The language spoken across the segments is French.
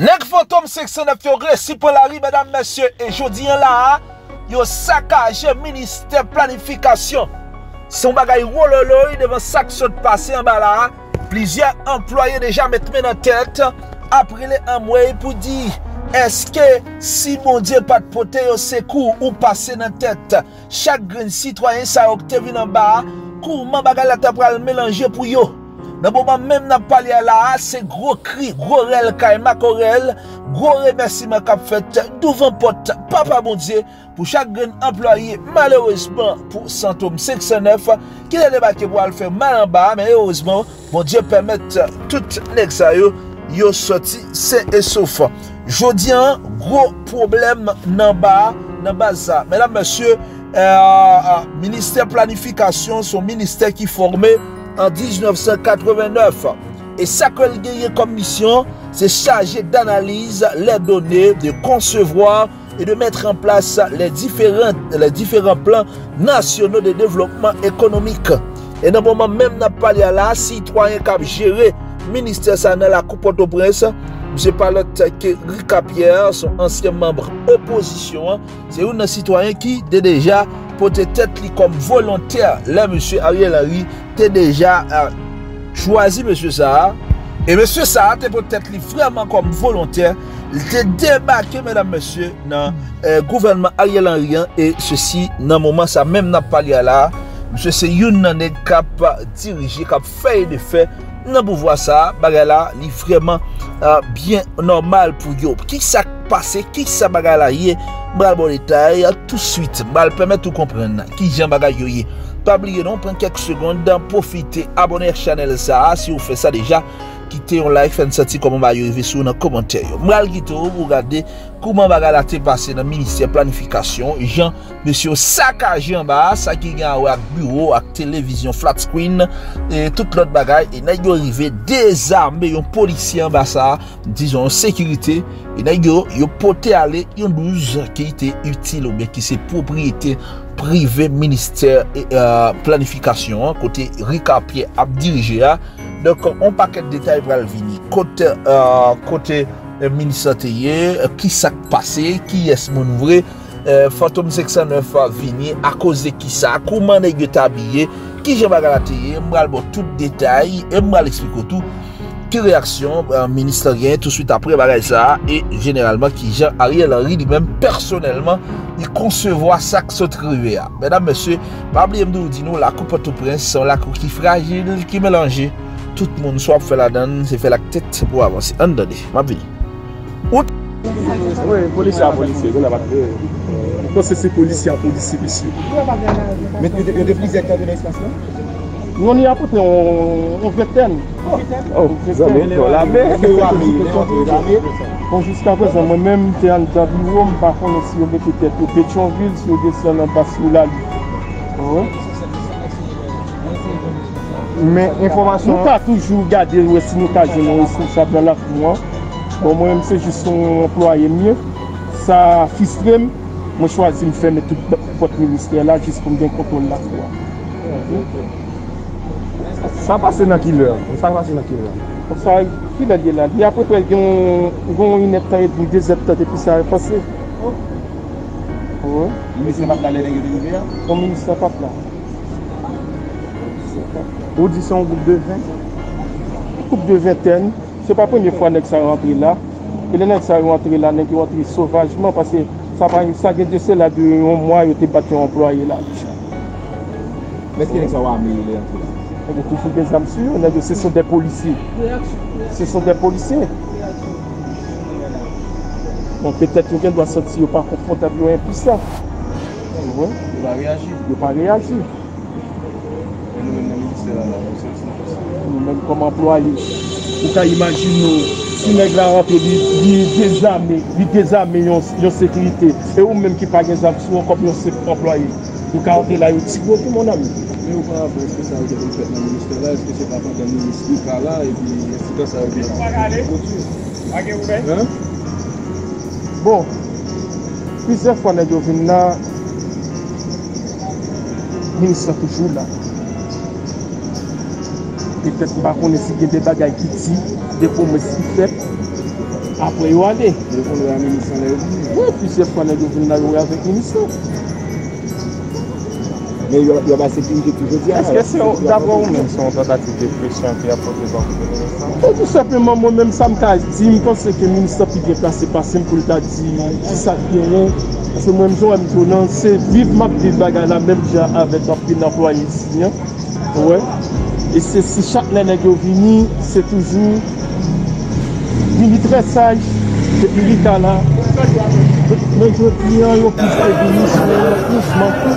Nèg fantom 509 yo resi pour la rue, mesdames, messieurs, et jodi en là, yo saccage ministère planification. Son bagay rololoy devant sac saute passé en bas là, plusieurs employés déjà mettent en tête après les envoyer pour dire est-ce que si mon Dieu pas de porter au secours ou passer dans tête, chaque grain citoyen ça octave en bas, comment bagay la t'a pral mélanger pour yo. Dans le moment même n'a pas là, c'est gros cri, gros rel kaima korel, gros remerciement qu'a fait devant porte papa bon Dieu pour chaque jeune employé malheureusement pour Fantôme 509 qui est débarqué pour le faire mal en bas, mais heureusement bon Dieu permette tout nèg sa yo yo sorti sain et sauf. Jodi an gros problème nan bas ça. Mesdames, messieurs, ministère planification, son ministère qui formé en 1989. Et ça que le comme mission, c'est chargé d'analyser les données, de concevoir et de mettre en place les différents plans nationaux de développement économique. Et dans le moment même, n'a pas là, citoyen qui a géré le ministère de la Coupe Port-au-Prince, M. Palotte Ricapierre, son ancien membre opposition, c'est un citoyen qui est déjà porté tête comme volontaire. Là, M. Ariel Henry déjà choisi monsieur ça, et monsieur ça était peut-être vraiment comme volontaire de débarquer, mesdames, messieurs, dans le gouvernement Ariel Henry, et ceci dans le moment ça même n'a pas lié là. Monsieur c'est une année cap dirigé cap fait de fait dans pouvoir ça bagay là li vraiment bien normal pour yo. Qui ça passé, qui ça bagay là hier, bral bon détail tout de suite, bral permettre tout comprendre qui Jean bagay yo hier. Pas oublier non, prendre quelques secondes d'en profiter, abonner à la chaîne ça. Si vous faites ça déjà, quittez un like, faites un senti comment vous arrivez sur nos commentaires. Vous regardez comment vous allez passer dans le ministère de la planification. Jean, monsieur saccagé en bas, ça qui gagne avec bureau, avec télévision, flat screen, et toute l'autre bagaille. Et vous arrivez désarmé, un policier en bas, ça, disons sécurité. Et vous pouvez aller, une 12 qui était utile ou bien qui c'est propriété privé ministère et planification hein, côté Ricapierre a dirigé hein. Donc on paquet de détails pour le venir côté ministère qui s'est passé, qui est mon vrai Fantôme 509 a venir à cause de qui ça, comment nèg yo habillé, qui j'ai bagalaté, m'bral bon tout détail et m'bral expliquer tout qui réaction ministérielle tout de suite après bagay ça, et généralement qui Jean Ariel Henry lui-même personnellement concevoir ça que saute rivé. Mesdames, messieurs, pas oublier de vous dire nous la Coupe Port-au-Prince c'est la coupe qui fragile, qui mélange. Tout le monde soit fait la donne, c'est fait la tête pour avancer. Entendez, ma vie. Oui, policier à policier, on a battu. Non, c'est policier à policier ici. Mais tu es plusieurs cas de l'espace là. On y a porté on vingtaine. Oh, la mer. Bon, jusqu'à présent, moi-même, je suis en Davirom, par contre, si on met peut-être au Pétionville, si on descend en bas sous la ligne. Mais, information. Nous pas toujours gardé, si nous avons des responsables dans la foule. Bon, moi-même, c'est juste un employé mieux. Ça frustre, moi, je choisis de faire mes tout votre ministère là, juste pour bien contrôler la foule. Ça passe dans quelle heure? Ça passe dans quelle heure? Ça, il a dit là. Il y a peu près une hectare et puis 2 hectares depuis ça est passé. Oui. Le ministère pas là, les règles de l'hiver. Le ministère pas là. Vous dites c'est un groupe de 20. Un groupe de vingtaine. C'est pas la première fois que ça rentre là. Et les nègres ça rentre là, nègres rentre sauvagement parce que ça va une saga de celle là de un mois ils ont battu employé là. Mais est-ce que ça va améliorer? Ce sont des policiers. Ce sont des policiers. Donc peut-être que quelqu'un doit sortir par confrontable ou impuissant. Il ne va réagir. Il ne va pas réagir. Et nous-mêmes, dans le ministère, nous-mêmes, comme employés, vous imaginez, si les gens rentrent, ils désarment leur sécurité. Et vous-même qui parlez des armes, souvent comme les employés. Vous rentrez là, vous tirez tout, mon ami. Mais vous parlez de ce que ça a été fait dans le ministère là, est-ce que c'est pas dans le ministère là, et puis est-ce que ça a été fait dans le ministère? Bon, plusieurs fois, nous sommes venus là, le ministère est toujours là. Peut-être qu'on a essayé des bagages qui tirent, des promesses qui faites, Après, il y a des ministres. Oui, puis c'est pourquoi nous venons avec les ministres. Mais il y a la sécurité qui veut dire. Est-ce que c'est d'abord même son tentative de pression qui a porté par le ministre? Tout simplement, moi-même, ça me dit, je pense que le ministre qui est placé par simple pour le dire, qui ça vient, c'est moi-même, je me c'est vivement des bagages là, même déjà avec un emploi ici. Ouais. Et c'est si chaque nègre vient, c'est toujours. Il est très sage, depuis le temps là. Mais je dis, il y a plus de ministres, il y a plus de manquements.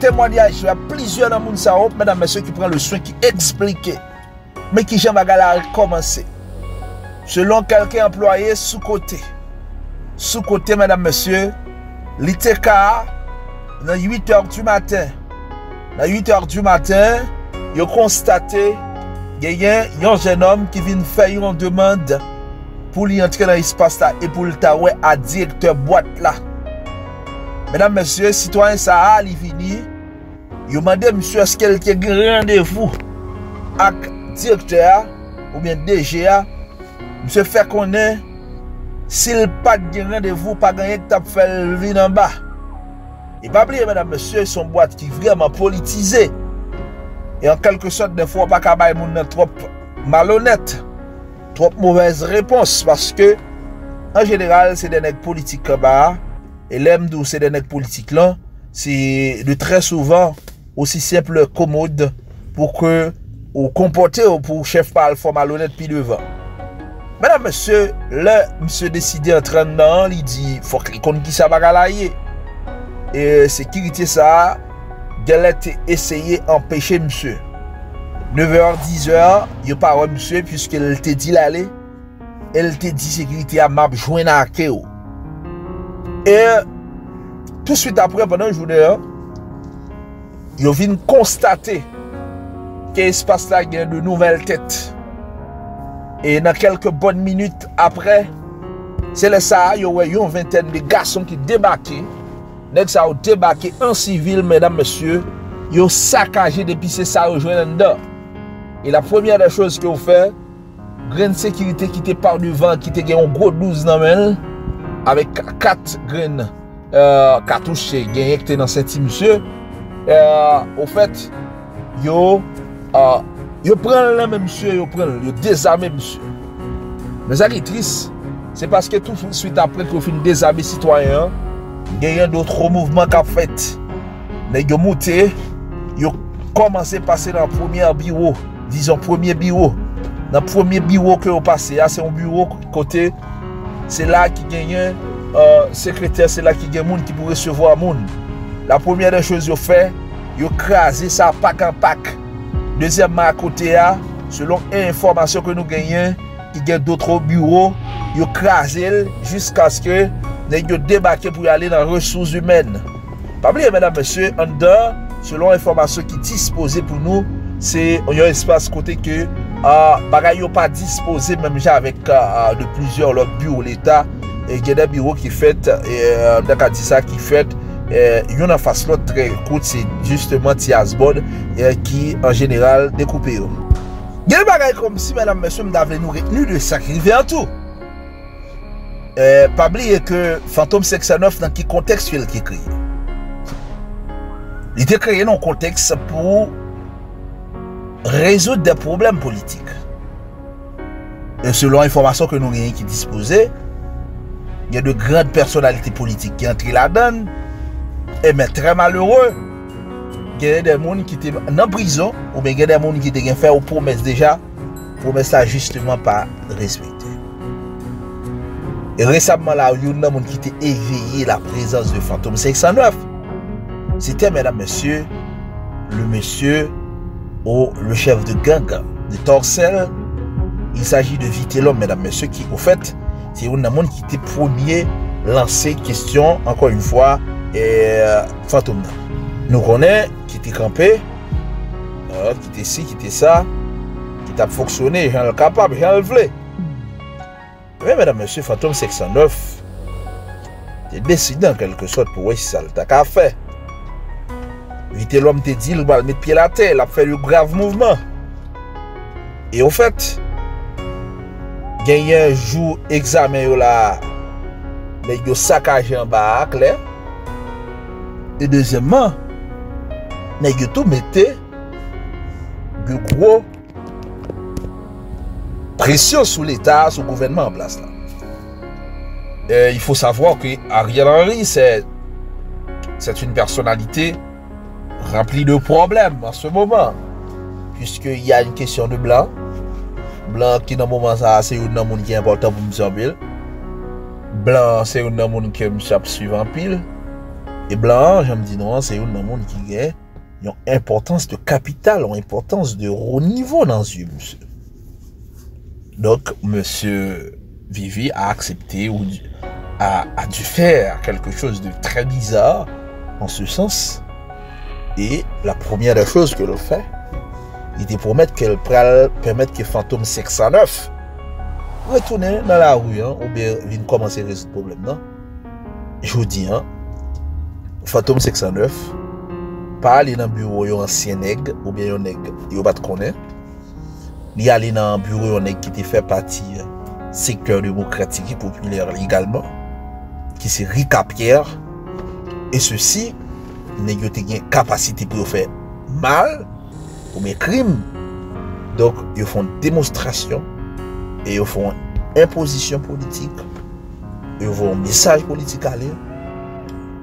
Témoignage, il y a plusieurs dans le monde, mesdames et messieurs, qui prennent le soin, qui expliquent, mais qui jamais à commencer. Selon quelqu'un employé sous-côté. Sous-côté, mesdames et messieurs, l'ITK, dans 8h du matin, il a constaté qu'il y a un jeune homme qui vient faire une demande pour lui entrer dans l'espace là et pour le taouer à directeur boîte là. Mesdames, messieurs, citoyens, ça a fini. Ils demandent, monsieur, est-ce qu'il y a un rendez-vous avec le directeur ou bien DGA? Monsieur, fait qu'on est, s'il n'y a pas de rendez-vous, pas gagné que tu as fait le vin en bas. Et pas oublier, mesdames, messieurs, son boîte qui est vraiment politisée. Et en quelque sorte, des fois, pas qu'à bailler les gens trop malhonnête, trop mauvaise réponse. Parce que, en général, c'est des nègres politiques en bas. Et l'aime d'où c'est des nègres politiques là, c'est de très souvent aussi simple commode pour que vous comportez ou pour chef parle fort malhonnête puis devant. Madame, monsieur, là, monsieur décidé en 30 ans, il dit, faut qu'il compte qui ça va galayer. Et sécurité ça, galette essayer empêcher monsieur. 9h, 10h, il parle monsieur, puisqu'elle te dit l'aller, elle te dit sécurité à map joindre à Kéo. Et tout de suite après, pendant une journée, ils viennent constater qu'il se passe là, il y a de nouvelles têtes. Et dans quelques bonnes minutes après, c'est là ça, il y a une vingtaine de garçons qui débarquent. Dès que ça a débarqué en civil, mesdames, messieurs, ils ont saccagé depuis c'est ça, ils ont joué là-dedans. Et la première des choses qu'ils ont fait, grain de sécurité qui était par devant, qui était un gros 12 dans le avec 4 graines cartouches gagnées qui étaient dans ce petit monsieur. Au fait, yo prennent le même monsieur, yo désarmé monsieur. Mais ça qui est triste, c'est parce que tout de suite après qu'on finit désarmé citoyen, il y a d'autres mouvements qui ont fait. Mais ils ont monté, ils ont commencé à passer dans le premier bureau, disons premier bureau. Dans le premier bureau que vous passez, c'est un bureau côté. C'est là qu'il y a un secrétaire, c'est là qu'il y a un monde qui peut recevoir un monde. La première des choses qu'ils ont fait, ils ont crasé ça pack en pack. Deuxièmement, à côté, selon l'information que nous gagnons, il y a d'autres bureaux, ils ont crasé jusqu'à ce que nous débarquions pour aller dans les ressources humaines. Pas oublier, mesdames et messieurs, en dehors, selon l'information qui est disposée pour nous, c'est un espace côté que. Bagaille pas disposé même déjà avec de plusieurs bureaux de l'État et il y a des bureaux qui fêtent, il y en a face l'autre très courte, c'est justement Tiasbod qui en général découpe. Il y a des bagages comme si, mesdames, messieurs, nous avons retenu de sacrifier en tout. Pas oublier que Fantôme 509, dans quel contexte il est créé? Il était créé dans un contexte pour résoudre des problèmes politiques. Et selon l'information que nous avons qui disposait, il y a de grandes personnalités politiques qui entrent là-dedans. Et mais très malheureux, il y a des gens qui étaient en prison ou bien il y a des gens qui étaient fait aux promesses déjà, promesses là justement pas respectées. Et récemment, là, il y a des gens qui étaient éveillés la présence de Fantôme 509. C'était, mesdames, messieurs, le monsieur ou le chef de gang de Torsel. Il s'agit de Vitellon, mesdames, messieurs, qui, au fait, c'est un homme qui était premier lancé question, encore une fois, et Fantôme. Nous connaissons qui était campé, qui était ci, qui était ça, qui t'a fonctionné, j'en ai capable, j'en ai voulu. Mais, mesdames, messieurs, Fantôme 509, t'es décidé en quelque sorte pour voir si ça t'a qu'à faire. Vitellon te dit, il va mettre pied à la terre, il a fait le grave mouvement. Et au fait, gagné un jour examen là, les gens saccagent en bas, clair. Et deuxièmement, les gens tout mettaient de gros pression sur l'État, sur le gouvernement en place là. Et il faut savoir que Ariel Henry, c'est une personnalité remplie de problèmes en ce moment, puisqu'il y a une question de blanc. Blanc qui dans le moment ça c'est un homme qui est important pour me pile. Blanc c'est un homme qui me suivre en pile. Et blanc, je me dis non, c'est un homme qui a une importance de capital, une importance de haut niveau dans ce monsieur. Donc monsieur Vivi a accepté ou a dû faire quelque chose de très bizarre en ce sens. Et la première des choses que l'on fait, il te promet qu'elle permettre que Fantôme 509 retourne dans la rue, hein, ou bien vienne commencer à résoudre le problème. Je vous dis, hein, Fantôme 509, pas aller dans le bureau d'un ancien nègre, ou bien un nègre qui ne connaît pas. Il aller dans le bureau d'un nègre qui fait partie du secteur démocratique et populaire également, qui c'est Ricapierre. Et ceci, il y a une capacité pour faire mal. Ou mes crimes. Donc, ils font démonstration et ils font imposition politique. Ils font un message politique à l'air.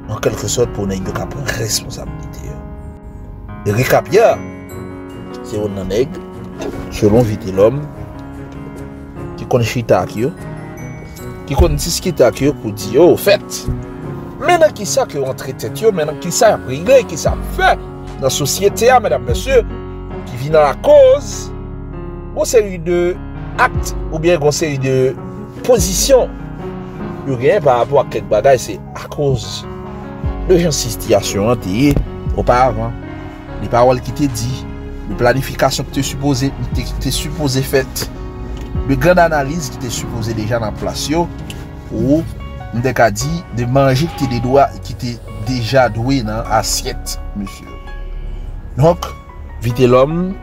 En quelque sorte, pour nous, ils prennent responsabilité. Et Ricapierre, c'est un nègre, selon Vitellon, qui connaît Chita, qui connaît Chita pour dire, oh, fait, maintenant qui ça que on traite, maintenant qui ça a réglé, qui ça a fait dans la société, mesdames, messieurs, qui vient dans la cause, une série de actes ou bien une série de positions, il n'y a rien par rapport à quelques bagages, c'est à cause de gens situation antérieure auparavant, les paroles qui t'ont dit, les planifications que tu es supposé faire, les grandes analyses qui t'es supposé déjà en place, ou, on a dit, de manger qui t'es déjà doué dans l'assiette, monsieur. Donc, Vitellon,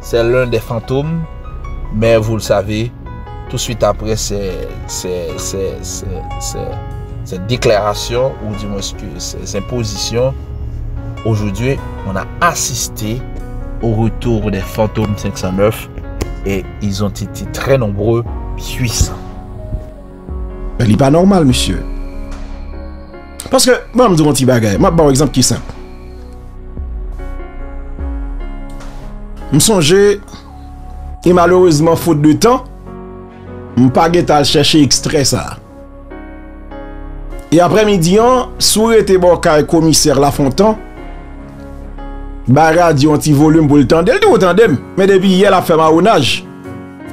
c'est l'un des fantômes, mais vous le savez, tout de suite après ces déclarations, ou du moins ces impositions, aujourd'hui, on a assisté au retour des fantômes 509 et ils ont été très nombreux, puissants. Ce n'est pas normal, monsieur. Parce que, moi, je me dis un petit bagage, je vais prendre un exemple qui est simple. Je me songe, et malheureusement, faute de temps, je ne pas chercher extrait ça. Et après-midi, souris te bon car commissaire Lafontaine, barra dit un petit volume pour le temps d'elle, tout le temps d'elle. Mais depuis hier, elle a fait marronnage.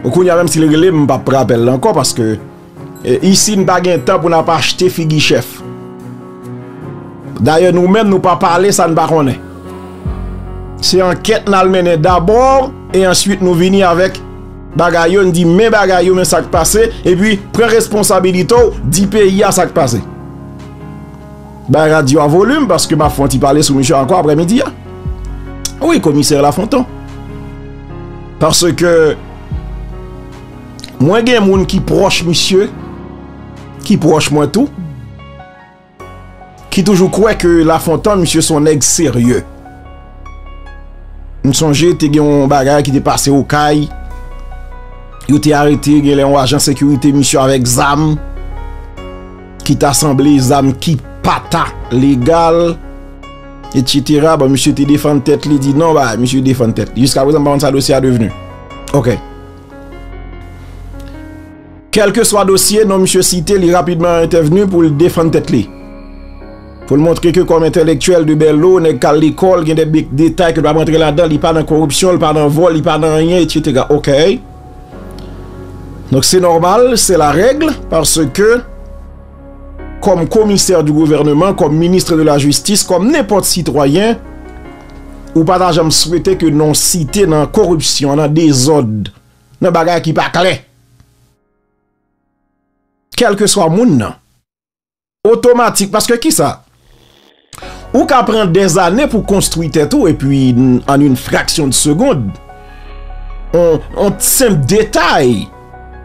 Au coup, même si le relais, je ne peux pas rappeler encore parce que ici, nous n'avons pas de temps pour n'a pas acheter Figui Chef. D'ailleurs, nous-mêmes, nous ne pouvons pas parler, ça ne va pas. C'est enquête nous d'abord et ensuite nous venons avec Bagayo, on dit mais bagayo, mais ça qui passe. Et puis, prend responsabilité, dit pays à ça qui passe. Bah, radio en volume, parce que ma fonti parler sous monsieur encore après-midi. Oui, commissaire Lafontaine. Parce que, moi, il y a des gens qui proche monsieur, qui proche moi tout, qui toujours croient que Lafontaine, monsieur, son nèg sérieux. Je me songeais, il y a un bagage qui était passé au caille. Il était arrêté, il y a un agent de sécurité, monsieur, avec ZAM. Qui t'a semblé ZAM qui pata légal, etc. Bah, monsieur, te défend tête, il dit non, bah, monsieur, défend tête. Jusqu'à présent, bah, on sa dossier a devenu. Ok. Quel que soit dossier, non, monsieur cité, il est rapidement intervenu pour le défendre tête. Pour montrer que comme intellectuel de Bello, n'est qu'à l'école, il y a des détails que doit rentrer là-dedans, il n'y a pas de corruption, il n'y a pas de vol, il n'y a pas de rien, etc. Ok. Donc c'est normal, c'est la règle, parce que comme commissaire du gouvernement, comme ministre de la justice, comme n'importe citoyen, ou pas jamais souhaiter que non cité dans la corruption, dans le désordre, dans le bagage qui n'est pas clair. Quel que soit le monde, automatique, parce que qui ça? Ou qu'à prendre des années pour construire tout, et puis en une fraction de seconde, on simple détail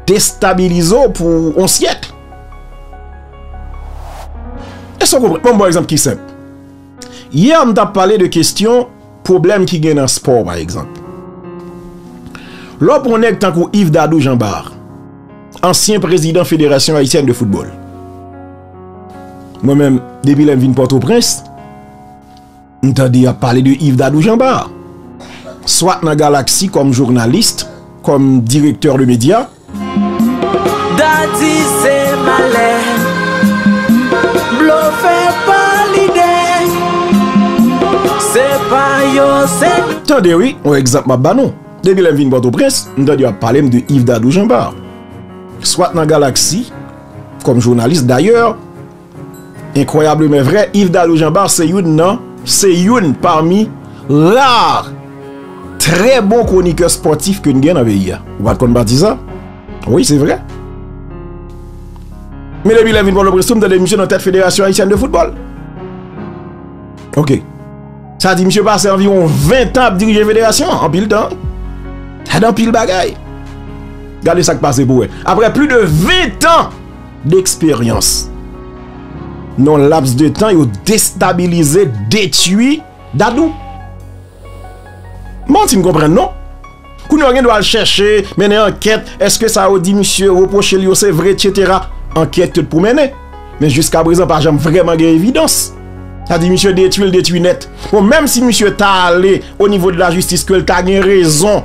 déstabilise pour un siècle. Est-ce qu'on comprend? Bon exemple qui simple. Hier, on t'a parlé de question problème qui gagne dans le sport, par exemple. L'autre, on est tant que Yves Dadou Jean-Bart, ancien président Fédération Haïtienne de Football. Moi-même, depuis que je viens Port-au-Prince, on t'a dit à parler de Yves Dadou Jean-Bart. Soit dans la galaxie comme journaliste, comme directeur de médias. Daddy, c'est malin. Tendez oui, on exemple ma banon. Depuis la vine Port-au-Prince, on a parlé de Yves Dadou Jean-Bart. Soit dans Galaxy, comme journaliste d'ailleurs, incroyable mais vrai, Yves Dadou Jean-Bart c'est une parmi rares très bons chroniqueurs sportifs que nous avons dans le pays. Vous ne connaissez pas ça? Oui, c'est vrai. Mais depuis la vine Port-au-Prince, on a démissionné dans la tête Fédération Haïtienne de Football. Ok. Ça dit, monsieur passe environ 20 ans à diriger la fédération, en pile temps. Ça donne pile bagaille. Regardez ça qui passe pour eux. Après plus de 20 ans d'expérience, dans le laps de temps, ils ont déstabilisé, détruit Dadou. Moi, tu me comprends, non? Quand on doit chercher, mener enquête, est-ce que ça a dit, monsieur, reprocher, c'est vrai, etc. Enquête tout pour mener. Mais jusqu'à présent, pas jamais vraiment de évidence. Ça dit, monsieur, détruit net. Bon, même si monsieur t'a allé au niveau de la justice, que t'a gagné raison,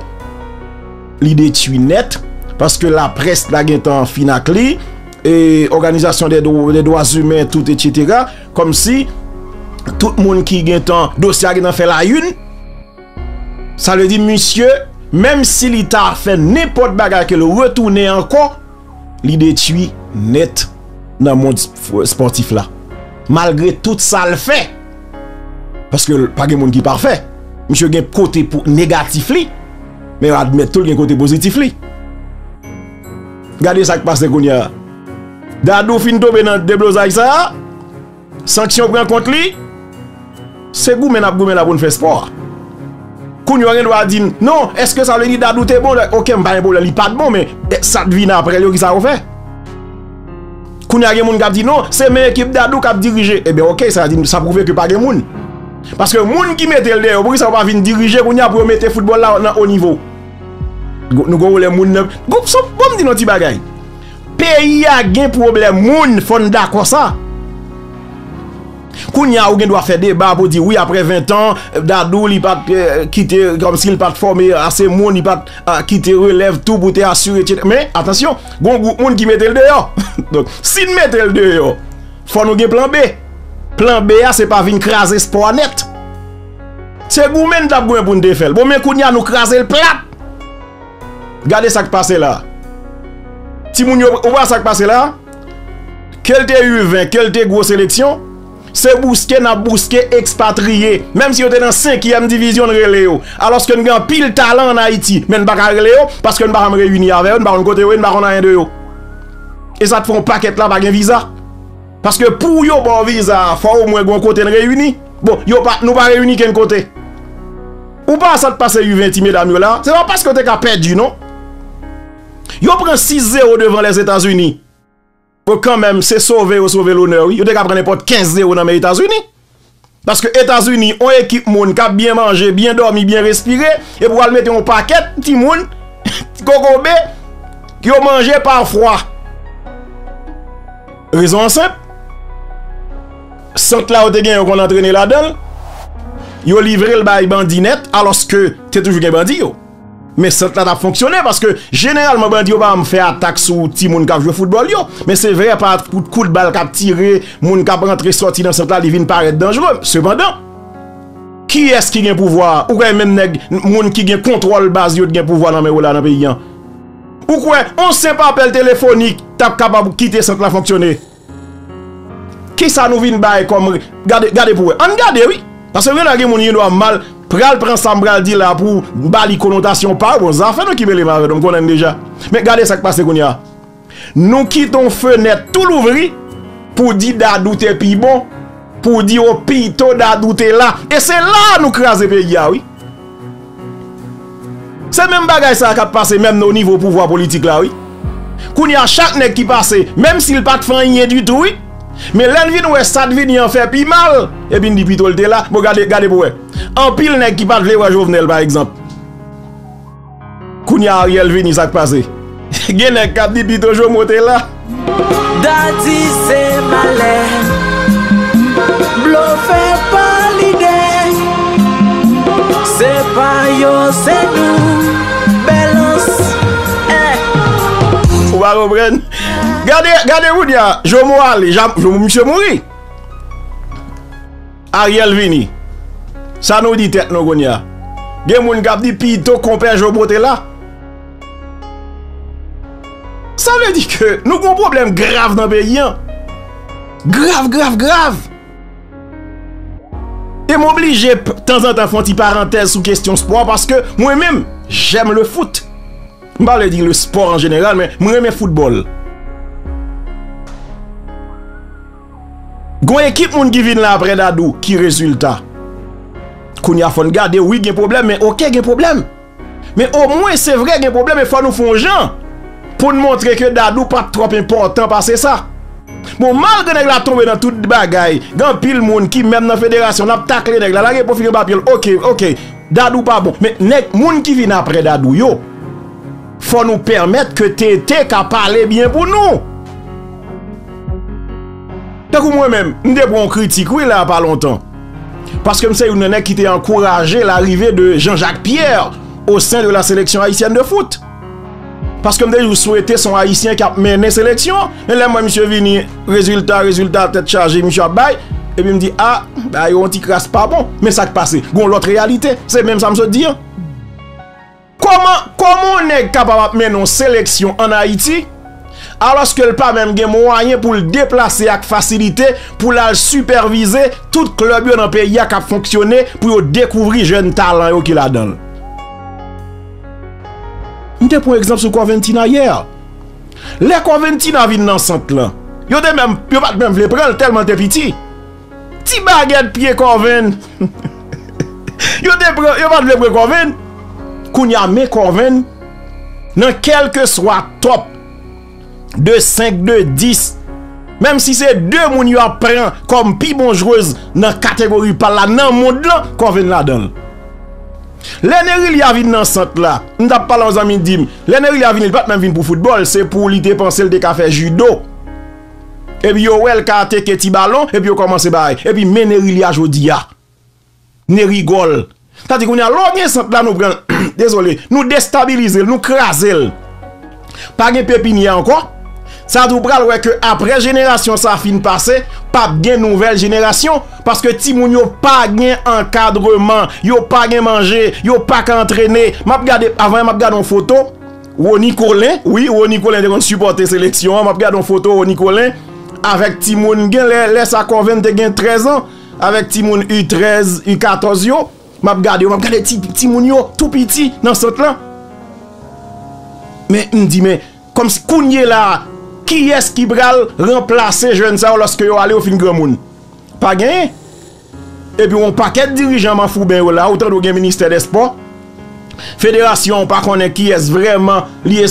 il détruit net, parce que la presse l'a gagné en finacli, et organisation des droits humains, tout, etc. Comme si tout le monde qui gagne en dossier a fait la une. Ça veut dire, monsieur, même si il t'a fait n'importe quoi que le retourner encore, il détruit net dans le monde sportif là. Malgré tout ça le fait. Parce que pas de monde qui parfait. Monsieur a un côté négatif li, mais admettre tout le côté positif li. Regardez ça qui passe kounya. Dadou fin tombe dans déblosage ça. Sanction prend compte li. C'est goumé n'a goumé la bonne faire sport. Kounya rien doit dire non, est-ce que ça veut dire Dadou t'es bon? OK, m'pas un problème, il pas de bon mais ça devine après lui qui ça refait. Quand il y a des gens qui disent non, c'est mes équipes d'Adou qui dirigent. Eh bien, ok, ça prouve que pas de gens. Parce que les gens qui mettent le dehors, pourquoi ça ne va pas venir diriger pour mettre le football là au haut niveau? Nous avons les gens. Nous avons dit bagaille. Pays a des problèmes, les gens font d'accord ça. Quand il y a des gens qui doivent faire débat pour dire oui, après 20 ans, Dadou il pas quitter comme s'il pas formé assez de gens, il pas quitter relève tout pour te assurer, etc. Mais attention, il y a des gens qui mettent le dehors. Donc, si nous mettons le dehors, il faut nous avoir plan B. Plan B, ce n'est pas venir craser ce point net. C'est vous-même qui avez pour nous défaire. Bon, mais quand il y a nous craser le plat. Regardez ce qui passe là. Si vous voyez ce qui passe là, quel est U20, quelle est grosse sélection? c'est bousqué, n'a bousqué expatrié. Même si vous êtes dans 5e division de reléo. Alors que nous avons pile talent en Haïti. Mais nous ne sommes pas reléo parce que nous ne sommes pas réunis avec eux, nous ne sommes pas côté, nous ne sommes pas rien de eux. Et ça te fait un paquet là, pas un visa. Parce que pour yo bon visa, il faut au moins qu'on côté réunis. Bon, yo pas, nous ne sommes pas réunis qu'un côté. Ou pas ça te passe U20, mesdames là. C'est pas parce que tu as perdu, non? Yo prend 6-0 devant les États-Unis. Quand même, c'est sauver ou sauver l'honneur. Oui, vous avez pris n'importe 15-0 dans les États-Unis. Parce que les États-Unis ont une équipe qui a bien mangé, bien dormi, bien respiré. Et pour aller mettre un paquet, petit monde, cocobé, qui ont mangé par froid. Raison simple. Sans que là, vous avez entraîné là-dedans. Vous livré le bail bandinette alors que vous toujours un bandit. Mais ça a fonctionné parce que généralement, bandi yo pas me faire attaque sur ti moun k'ap jouer football yo, mais c'est vrai pas coup de balle k'ap tiré, moun k'ap rentrer sorti dans centre là, il vinn paraître dangereux. Cependant, qui est-ce qui gagne pouvoir? Ou quoi même nèg moun qui gagne contrôle base yo gagne pouvoir dans mais là dans pays. Ou quoi on sait pas appel téléphonique, t'a capable quitter centre là fonctionner. Qui ça nous vinn bail comme garder pour. On garder oui, parce que là gagne moun yo mal. Pral prend ça m'bral dit là pour bali connotation pas bon ça fait nous qui me lève avec nous connaît déjà. Mais regardez ça qui passe qu'on y a. Nous quittons fenêtre tout l'ouvri pour dire Dadou t'es pi bon, pour dire au pito Dadou t'es là et c'est là nous craser pays oui. C'est même bagage ça qui passe même au niveau pouvoir politique là oui. Qu'on y a chaque nèg qui passe même s'il pas de rien du tout oui. Mais l'envie nous est ça devient en fait pi mal et puis dit pito t'es là bon regardez pour en pile nèg qui pas vle wè Jovenel par exemple. Kounya Ariel vini ça passé. Gen nèg k'ap di pito jo monter là. Daddy c'est malin. Bluffer pas l'idée. C'est pas yo c'est nous. Balance. Ou va comprendre. Gardez vous dia, Jomo Ali, monsieur Mouri. Ariel vini. Ça nous dit tête nous gonia. Gen moun k'ap di pito compère jo boté là. Ça veut dire que nous avons un problème grave dans le pays. Grave. Et m'oblige de temps en temps faire une petite parenthèse sur question sport parce que moi-même, j'aime le foot. Je ne vais pas dire le sport en général, mais j'aime le football. Gon équipe moun qui vient là après Dadou, qui résultat? Qu'on y a fon garder oui gen problème mais OK gen problème. Mais au moins c'est vrai gen problème et faut nous font gens pour nous montrer que Dadou pas trop important parce que ça. Bon malgré nèg la tomber dans toute bagaille, grand pile monde qui même dans fédération n'a tacler nèg la pour finir papier. OK. Dadou pas bon mais nèg monde qui vient après Dadou yo faut nous permettre que t'étais qu'à parler bien pour nous. Tant que moi-même, m'dé prend critique oui là pas longtemps. Parce que c'est une nèg qui t'a encouragé l'arrivée de Jean-Jacques Pierre au sein de la sélection haïtienne de foot. Parce que je souhaitais son haïtien qui a mené sélection. Et là, moi, monsieur vini, résultat, tête chargée, monsieur Abay. Et puis il me dit, ah, bah, yon ti crasse pas bon. Mais ça qui passe, gon l'autre réalité. C'est même ça me se dit. Comment on est capable de mener une sélection en Haïti? Alors que le pas même gen moyen pour le déplacer avec facilité pour la superviser tout club dans le pays qui a fonctionné pour découvrir jeune talent qui la donne. Nous avons pour exemple sur Coventina hier. Les Coventina viennent dans centre là. Yo te même yo pas même vle prendre tellement te petit. Ti baguette pied Coven. Yo pas vle prendre Coven. Kounya me Coven dans quel que soit top de 5, de 10. Même si c'est deux moun yo apprend comme pi bon joueuse dans catégorie par là dans monde là qu'on vient là dedans. L'Eneril y a vinn dans centre là. On t'a parlé aux amis dim. L'Eneril y a vinn pas même vinn pour football, c'est pour l'idée penser le café judo. Et puis yo wel ka teke ti ballon et puis yo commence bail. Et puis Meneril y a jodia. Ne rigole. T'as dit qu'on y a l'autre centre là nous prend désolé, nous déstabiliser, nous craser. Pas gen pépinier encore. Ça tout pral ouais que après génération ça fin passé, pas bien nouvelle génération parce que ti moun yo pas gen encadrement, yo pas gen manger, yo pas entraîner. M'a regardé avant m'a regardé en photo Roni Colin, oui Roni Colin de supporter sélection, m'a regardé en photo Roni Colin avec Timoun gen les ça convainc te gen 13 ans avec Timoun U13 U14 yo m'a regardé Timoun yo tout petit dans ce là mais on dit mais comme kounye là qui est-ce qui pral remplacer jeune ça lorsque yo allé au fin grand monde pas gagné et puis on paquet dirigeant m'en fou ben là autant de gen ministère des sports fédération pas connaît qui est vraiment li